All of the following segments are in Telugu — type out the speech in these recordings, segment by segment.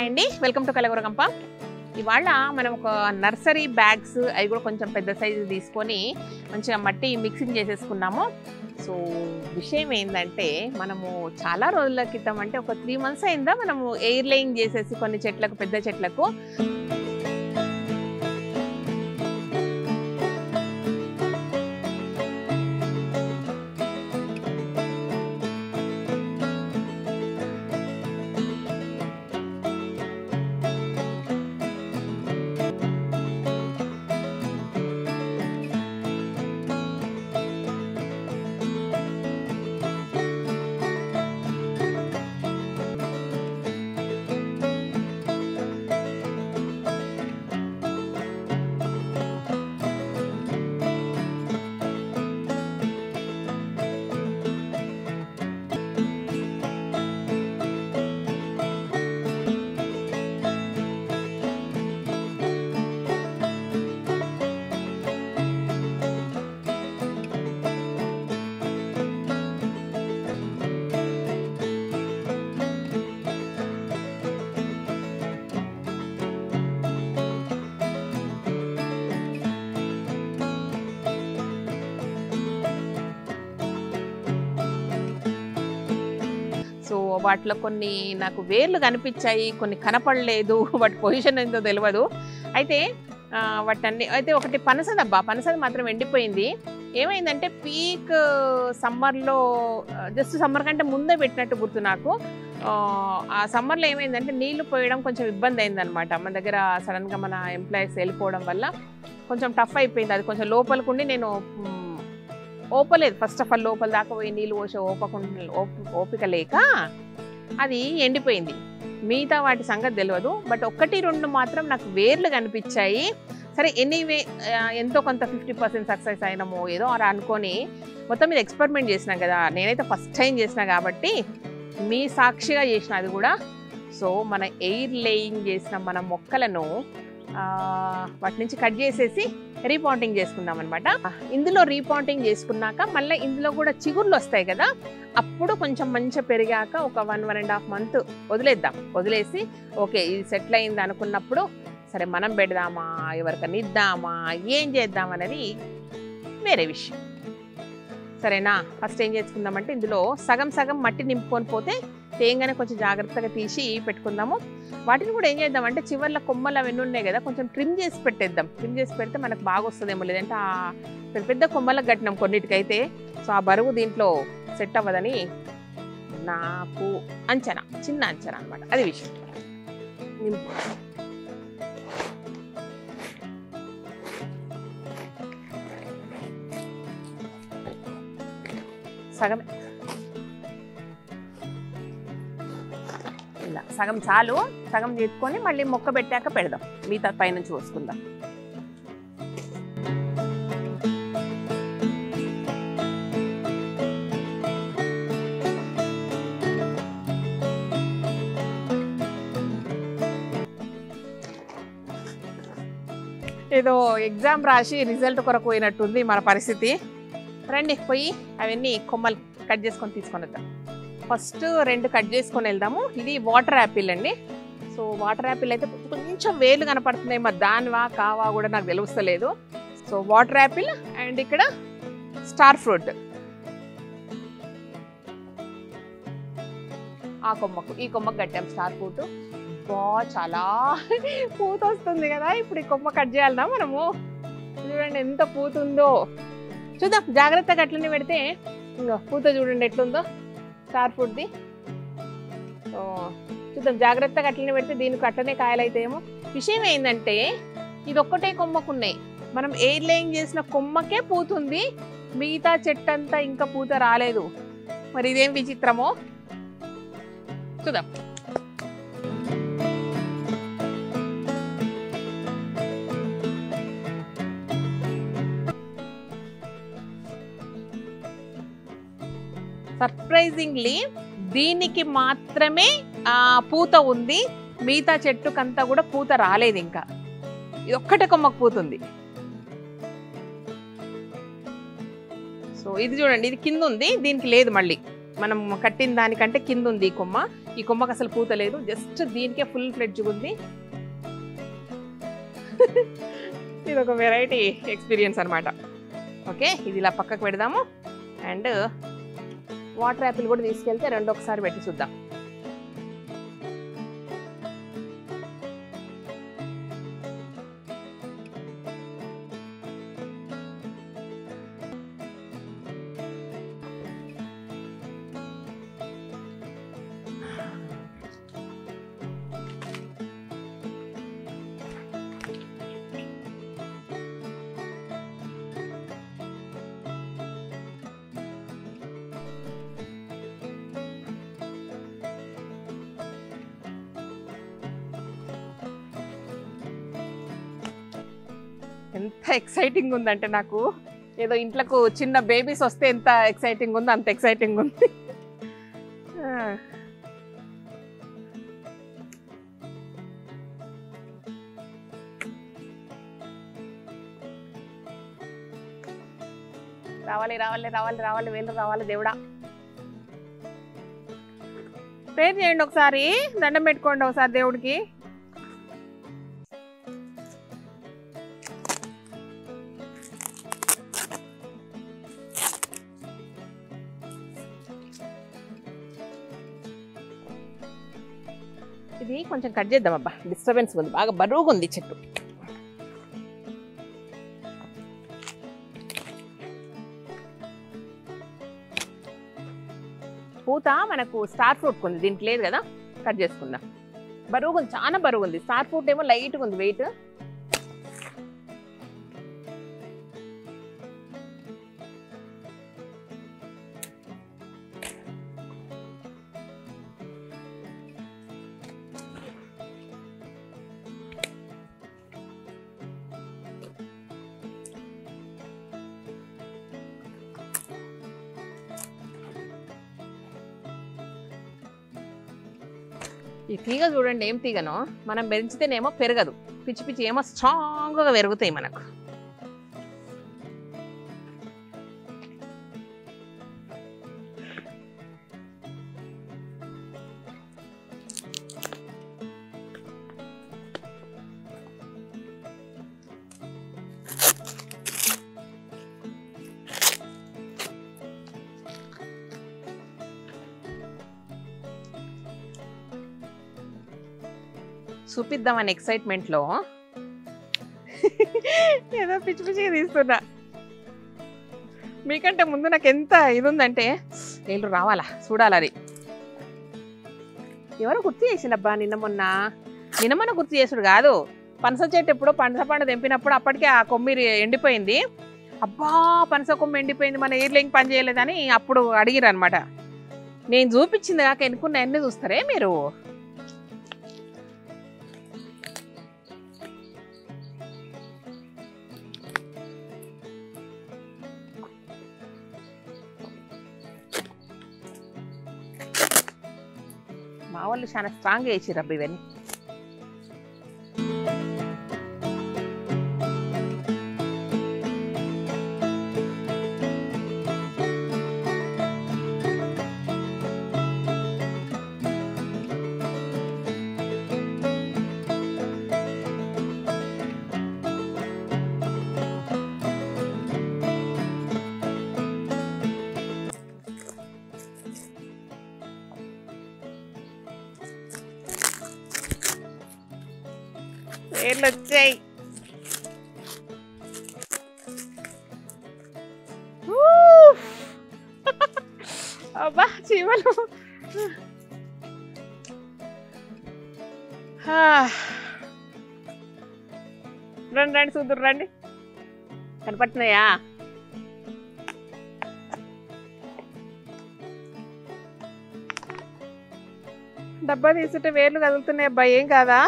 Hi Andy, welcome to Kalagura Gampa. ఇవాళ మనం ఒక నర్సరీ బ్యాగ్స్ అవి కూడా కొంచెం పెద్ద సైజు తీసుకొని మంచిగా మట్టి మిక్సింగ్ చేసేసుకున్నాము. సో విషయం ఏంటంటే మనము చాలా రోజుల క్రితం అంటే ఒక 3 months అయిందా మనము ఎయిర్ లేయింగ్ చేసేసి కొన్ని చెట్లకు పెద్ద చెట్లకు సో వాటిలో కొన్ని నాకు వేర్లు కనిపించాయి, కొన్ని కనపడలేదు, వాటి పొజిషన్ ఏందో తెలియదు. అయితే వాటన్ని అయితే ఒకటి పనసదబ్బా, పనసది మాత్రం ఎండిపోయింది. ఏమైందంటే పీక్ సమ్మర్లో, జస్ట్ సమ్మర్ కంటే ముందే పెట్టినట్టు గుర్తు నాకు. ఆ సమ్మర్లో ఏమైందంటే నీళ్లు పోయడం కొంచెం ఇబ్బంది అయిందనమాట. మన దగ్గర సడన్గా మన ఎంప్లాయీస్ వెళ్ళిపోవడం వల్ల కొంచెం టఫ్ అయిపోయింది. అది కొంచెం లోపలికుండి నేను ఓపలేదు. ఫస్ట్ ఆఫ్ ఆల్ లోపల దాకా పోయి నీళ్ళు పోసే ఓపిక లేక అది ఎండిపోయింది. మిగతా వాటి సంగతి తెలియదు, బట్ 1-2 మాత్రం నాకు వేర్లు కనిపించాయి. సరే ఎనీవే ఎంతో కొంత 50% సక్సెస్ అయినామో ఏదో అలా అనుకొని మొత్తం మీద ఎక్స్పెరిమెంట్ చేసినాం కదా. నేనైతే ఫస్ట్ టైం చేసినా కాబట్టి మీ సాక్షిగా చేసిన అది కూడా. సో మన ఎయిర్ లేయింగ్ చేసిన మన మొక్కలను వాటి నుంచి కట్ చేసేసి రీపాంటింగ్ చేసుకున్నాం అనమాట. ఇందులో రీపాంటింగ్ చేసుకున్నాక మళ్ళీ ఇందులో కూడా చిగుర్లు వస్తాయి కదా, అప్పుడు కొంచెం మంచిగా పెరిగాక ఒక 1-1.5 months వదిలేద్దాం. వదిలేసి ఓకే ఇది సెటిల్ అయింది అనుకున్నప్పుడు సరే మనం పెడదామా, ఎవరికైనా ఇద్దామా, ఏం చేద్దాం అనేది వేరే విషయం. సరేనా, ఫస్ట్ ఏం చేసుకుందామంటే ఇందులో సగం మట్టి నింపుకొని పోతే తేంగానే కొంచెం జాగ్రత్తగా తీసి పెట్టుకుందాము. వాటిని కూడా ఏం చేద్దామంటే చివర్ల కొమ్మలు అవన్నీ ఉన్నాయి కదా, కొంచెం ట్రిమ్ చేసి పెట్టేద్దాం. ట్రిమ్ చేసి పెడితే మనకు బాగా వస్తుందేమో, లేదంటే ఆ పెద్ద పెద్ద కొమ్మలకు కట్టినాం కొన్నిటికైతే. సో ఆ బరువు దీంట్లో సెట్ అవ్వదని నాకు అంచనా, చిన్న అంచనా అనమాట. అది విషయం. సగం చాలు. సగం తీసుకొని మళ్ళీ మొక్క పెట్టాక పెడదాం, మిగతా పైన చూసుకుందాం. ఏదో ఎగ్జామ్ రాసి రిజల్ట్ కొరకు పోయినట్టుంది మన పరిస్థితి. రండి పోయి అవన్నీ కొమ్మలు కట్ చేసుకొని తీసుకొని వద్దాం. ఫస్ట్ 2 కట్ చేసుకొని వెళ్దాము. ఇది వాటర్ యాపిల్ అండి. సో వాటర్ యాపిల్ అయితే కొంచెం వేలు కనపడుతున్నాయి, మరి దానివా కావా కూడా నాకు తెలుస్తలేదు. సో వాటర్ యాపిల్ అండ్ ఇక్కడ స్టార్ ఫ్రూట్. ఆ కొమ్మకు ఈ కొమ్మకు కట్టాం స్టార్ ఫ్రూట్. బాగా చాలా పూత వస్తుంది కదా, ఇప్పుడు ఈ కొమ్మ కట్ చేయాలన్నా మనము. చూడండి ఎంత పూతుందో, చూద్దాం జాగ్రత్తగా. అట్లనే పెడితే పూత చూడండి ఎట్లుందో స్టార్ ఫ్రూట్ది. సో చూద్దాం జాగ్రత్తగా అట్లనే పెడితే దీనికి అట్లనే కాయలైతేమో. విషయం ఏంటంటే ఇది ఒక్కటే కొమ్మకున్నాయి, మనం ఎయిర్ లేయింగ్ చేసిన కొమ్మకే పూతుంది, మిగతా చెట్టు అంతా ఇంకా పూత రాలేదు. మరి ఇదేం విచిత్రమో చూద్దాం. సర్ప్రైజింగ్లీ దీనికి మాత్రమే పూత ఉంది, మిగతా చెట్టుకంతా కూడా పూత రాలేదు. ఇంకా ఇది ఒక్కటే కొమ్మకు పూతుంది. సో ఇది చూడండి, ఇది కింద ఉంది, దీనికి లేదు. మళ్ళీ మనం కట్టిన దానికంటే కింద ఉంది ఈ కొమ్మ. ఈ కొమ్మకి అసలు పూత లేదు, జస్ట్ దీనికే ఫుల్ ఫ్లెడ్జ్ ఉంది. ఇది ఒక వెరైటీ ఎక్స్పీరియన్స్ అనమాట. ఓకే, ఇది ఇలా పక్కకు పెడదాము. అండ్ వాటర్ యాపిల్ కూడా తీసుకెళ్తే రెండొకసారి పెట్టి చూద్దాం. ఎంత ఎక్సైటింగ్ ఉందంటే, నాకు ఏదో ఇంట్లోకి చిన్న బేబీస్ వస్తే ఎంత ఎక్సైటింగ్ ఉందో అంత ఎక్సైటింగ్ ఉంది. రావాలి రావాలి రావాలి రావాలి వేలు రావాలి దేవుడా. ప్రేర్ చేయండి ఒకసారి, దండం పెట్టుకోండి ఒకసారి దేవుడికి. ఇది కొంచెం కట్ చేద్దాం, అబ్బా డిస్టర్బెన్స్ ఉంది, బాగా బరువుగా ఉంది చెట్టు. పూత మనకు స్టార్ ఫ్రూట్ ఉంది, దీనికి లేదు కదా, కట్ చేసుకుందాం. బరువుగా ఉంది, చాలా బరువుగా ఉంది. స్టార్ ఫ్రూట్ ఏమో లైట్గా ఉంది వెయిట్. ఈ తీగ చూడండి, ఏం తీగనో, మనం పెంచితేనేమో పెరగదు, పిచ్చి పిచ్చి ఏమో స్ట్రాంగ్గా పెరుగుతాయి మనకు. చూపిద్దామని ఎక్సైట్మెంట్లో ఏదో పిచ్చి పిచ్చిగా తీస్తున్నా. మీకంటే ముందు నాకు ఎంత ఇది ఉందంటే, నీళ్ళు రావాలా చూడాలి. అది ఎవరో గుర్తు చేసిండబ్బా నిన్న మొన్న గుర్తు చేసుడు కాదు, పనస చెట్టు ఎప్పుడో పనస పండు తెంపినప్పుడు అప్పటికే ఆ కొమ్మి ఎండిపోయింది. అబ్బా పనస కొమ్మి ఎండిపోయింది, మన ఏర్లేంకి పని చేయలేదని అప్పుడు అడిగిరు అనమాట. నేను చూపించింది కాక ఎన్నుకున్న అన్నీ చూస్తారే మీరు. మా వాళ్ళు చాలా స్ట్రాంగ్ చేసారు అబ్బా ఇవన్నీ. ఏళ్ళు వచ్చాయి, అబ్బా చీమలు. రండి రండి చూద్దురు రండి, కనపడుతున్నాయా? డబ్బా తీసుంటే వేర్లు కదులుతున్నాయి అబ్బా, ఏం కాదా?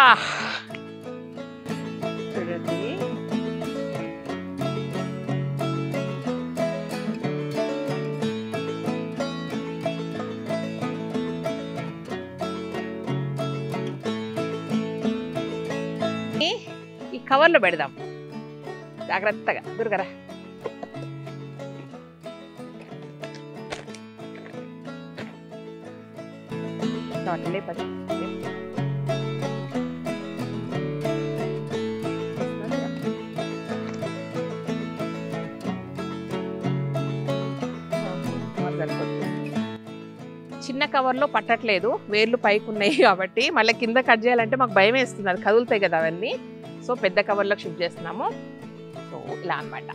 Ah! Ready? Ee coverlo peddam. Jagrattaga durgara. Totally padi. చిన్న కవర్లో పట్టట్లేదు వేర్లు పైకి ఉన్నాయి కాబట్టి మళ్ళీ కింద కట్ చేయాలంటే మాకు భయం వేస్తుంది అది కదులుతాయి కదా అవన్నీ సో పెద్ద కవర్లోకి షిఫ్ట్ చేస్తున్నాము సో ఇలా అన్నమాట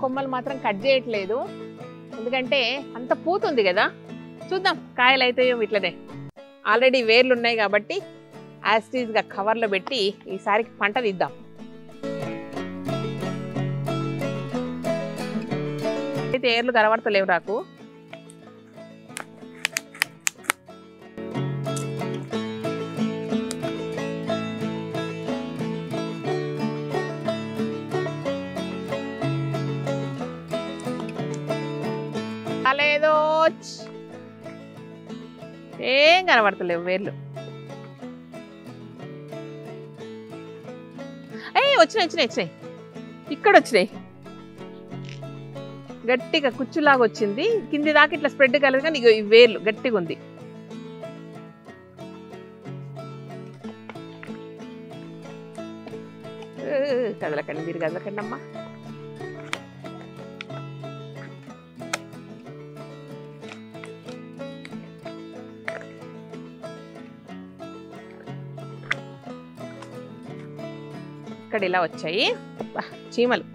కొమ్మలు మాత్రం కట్ చేయట్లేదు ఎందుకంటే అంత పూతుంది కదా చూద్దాం కాయలు అయితాయో ఇట్లనే ఆల్రెడీ వేర్లు ఉన్నాయి కాబట్టి యాస్టీజ్గా కవర్లో పెట్టి ఈసారికి పంట తీద్దాం అయితే ఏర్లు కనబడతలేవు నాకు లేదు ఏం కనబడతలేవు వేర్లు ఏ వచ్చినాయి ఇక్కడ వచ్చినాయి గట్టిగా కుచ్చులాగా వచ్చింది కింది దాకా ఇట్లా స్ప్రెడ్ కాలేదు కానీ ఈ వేర్లు గట్టిగా ఉంది కదలకండి మీరు కదలకండి అమ్మా ఇలా వచ్చాయి చీమలు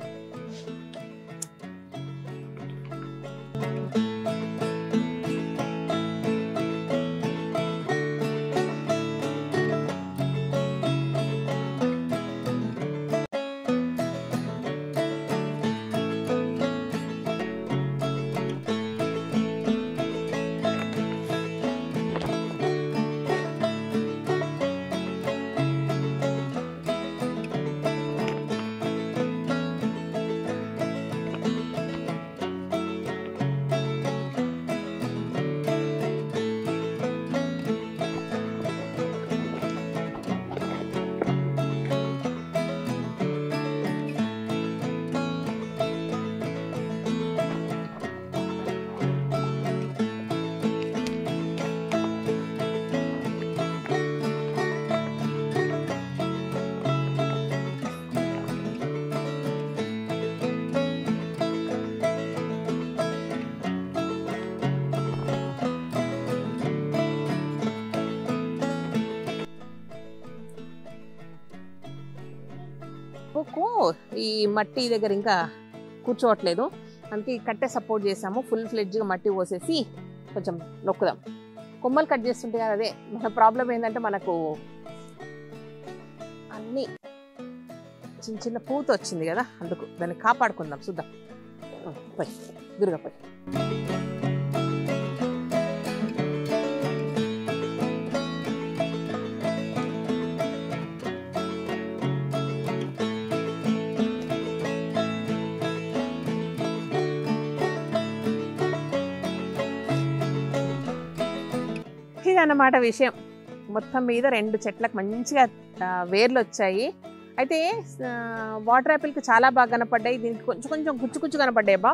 ఈ మట్టి దగ్గర ఇంకా కూర్చోవట్లేదు అందుకే కట్టే సపోర్ట్ చేసాము ఫుల్ ఫ్లెడ్జ్గా మట్టి పోసేసి కొంచెం నొక్కుదాం కొమ్మలు కట్ చేస్తుంటే కదా అదే మన ప్రాబ్లం ఏంటంటే మనకు అన్నీ చిన్న చిన్న పూత వచ్చింది కదా అందుకు దాన్ని కాపాడుకుందాం చూద్దాం పై దుర్గా పై అన్నమాట విషయం మొత్తం మీద రెండు చెట్లకు మంచిగా వేర్లు వచ్చాయి అయితే వాటర్ యాపిల్కి చాలా బాగా కనపడ్డాయి దీనికి కొంచెం కొంచెం గుచ్చుకుచ్చు కనపడ్డాయి బా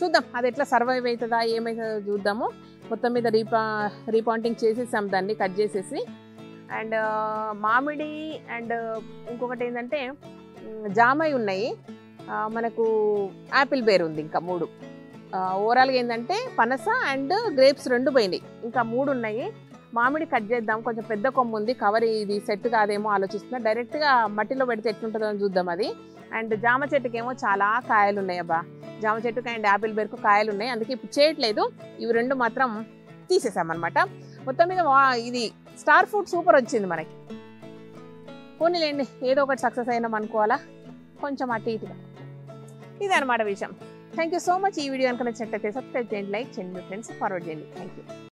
చూద్దాం అది ఎట్లా సర్వైవ్ అవుతుందా ఏమవుతుందో చూద్దాము మొత్తం మీద రీపాయింటింగ్ చేసేసాం దాన్ని కట్ చేసేసి అండ్ మామిడి అండ్ ఇంకొకటి ఏంటంటే జామై ఉన్నాయి మనకు యాపిల్ బేర్ ఉంది ఇంకా మూడు Overall ఏందంటే పనస and grapes రెండు పోయినాయి ఇంకా మూడు ఉన్నాయి మామిడి కట్ చేద్దాం కొంచెం పెద్ద కొమ్మ ఉంది కవర్ ఇది సెట్ కాదేమో ఆలోచిస్తున్నా డైరెక్ట్ గా మట్టిలో పెడితే ఎట్లుంటదో చూద్దాం అది అండ్ జామ చెట్టుకేమో చాలా కాయలు ఉన్నాయి అబ్బా జామ చెట్టుకి అండ్ ఆపిల్ బెర్కు కాయలు ఉన్నాయి అందుకే ఇప్పుడు చేయట్లేదు ఇవి రెండు మాత్రం తీసేసాం అన్నమాట మొత్తం మీద ఇది స్టార్ ఫుడ్ సూపర్ వచ్చింది మనకి పోనీలేండి ఏదో ఒకటి సక్సెస్ అయినాం అనుకోవాలా కొంచెం అటు ఇటుగా ఇదన్నమాట విషయం Thank you so much. If you like this video, subscribe and like. Share with your friends. Forward. Thank you.